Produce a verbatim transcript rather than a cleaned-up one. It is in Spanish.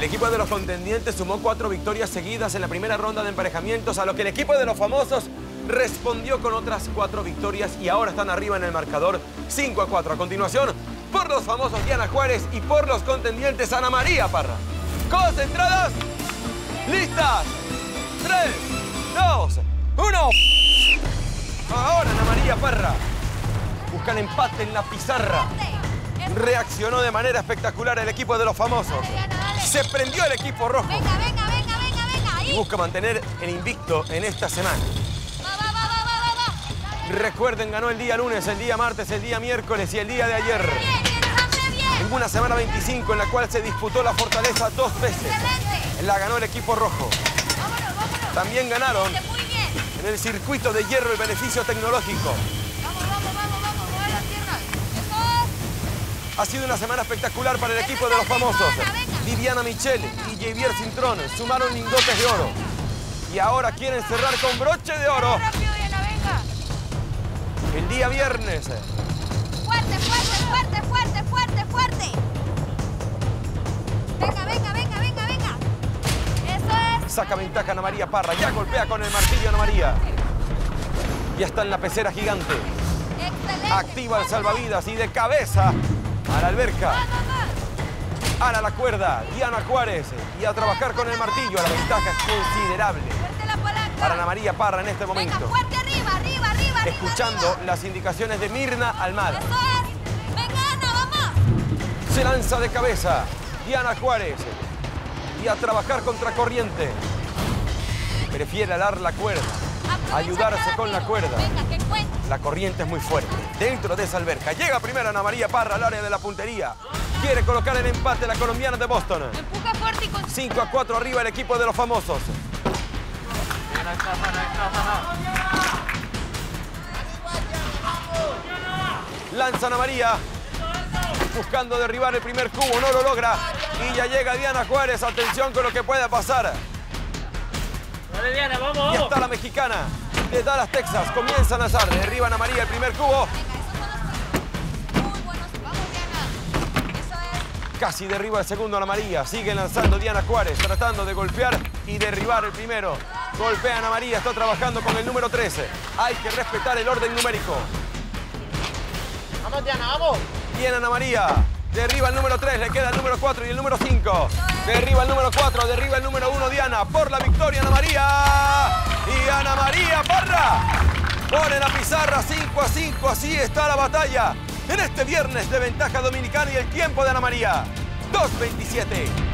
El equipo de los contendientes sumó cuatro victorias seguidas en la primera ronda de emparejamientos, a lo que el equipo de los famosos respondió con otras cuatro victorias y ahora están arriba en el marcador cinco a cuatro. A continuación, por los famosos Diana Juárez y por los contendientes Ana María Parra. ¿Concentradas? ¿Listas? tres, dos, uno. Ahora Ana María Parra busca el empate en la pizarra. Reaccionó de manera espectacular el equipo de los famosos. Se prendió el equipo rojo. Venga, venga, venga, venga, venga. Ahí. Y busca mantener el invicto en esta semana. Va, va, va, va, va, va. Recuerden, ganó el día lunes, el día martes, el día miércoles y el día de ayer. Bien, bien, bien. En una semana veinticinco en la cual se disputó la fortaleza dos veces. Excelente. La ganó el equipo rojo. Vámonos, vámonos. También ganaron muy bien en el circuito de hierro el beneficio tecnológico. Vamos, vamos, vamos, vamos. Mover las piernas. Eso. Ha sido una semana espectacular para el equipo de los famosos. Venga, venga. Viviana Michel y Javier Cintrón sumaron lingotes de oro y ahora quieren cerrar con broche de oro. El día viernes. Fuerte, fuerte, fuerte, fuerte, fuerte, fuerte. Venga, venga, venga, venga, venga. Eso es. Saca ventaja Ana María Parra, ya golpea con el martillo Ana María. Ya está en la pecera gigante. Excelente. Activa el salvavidas y de cabeza a la alberca. Ala la cuerda, Diana Juárez, y a trabajar con el martillo. La ventaja es considerable para Ana María Parra en este momento. Venga, fuerte arriba, arriba, arriba. Escuchando arriba. Las indicaciones de Mirna Almar. Eso es. Venga, Ana, vamos. Se lanza de cabeza Diana Juárez y a trabajar contracorriente. Prefiere alar la cuerda, aprovecha, ayudarse con la cuerda. Venga, que cuente. La corriente es muy fuerte. Dentro de esa alberca llega primero Ana María Parra al área de la puntería. Quiere colocar el empate la colombiana de Boston. Empuja fuerte y con... cinco a cuatro arriba el equipo de los famosos. Lanza Ana María, buscando derribar el primer cubo, no lo logra. Y ya llega Diana Juárez, atención con lo que pueda pasar. Y está la mexicana de Dallas, Texas, comienza a lanzar. Derriba Ana María el primer cubo. Casi derriba el segundo Ana María. Sigue lanzando Diana Juárez, tratando de golpear y derribar el primero. Golpea Ana María, está trabajando con el número trece. Hay que respetar el orden numérico. Vamos, Diana, vamos. Bien, Ana María. Derriba el número tres, le queda el número cuatro y el número cinco. Derriba el número cuatro, derriba el número uno, Diana. Por la victoria, Ana María. Y Ana María Parra pone la pizarra cinco a cinco. Así está la batalla en este viernes de ventaja dominicana y el tiempo de Ana María, dos veintisiete.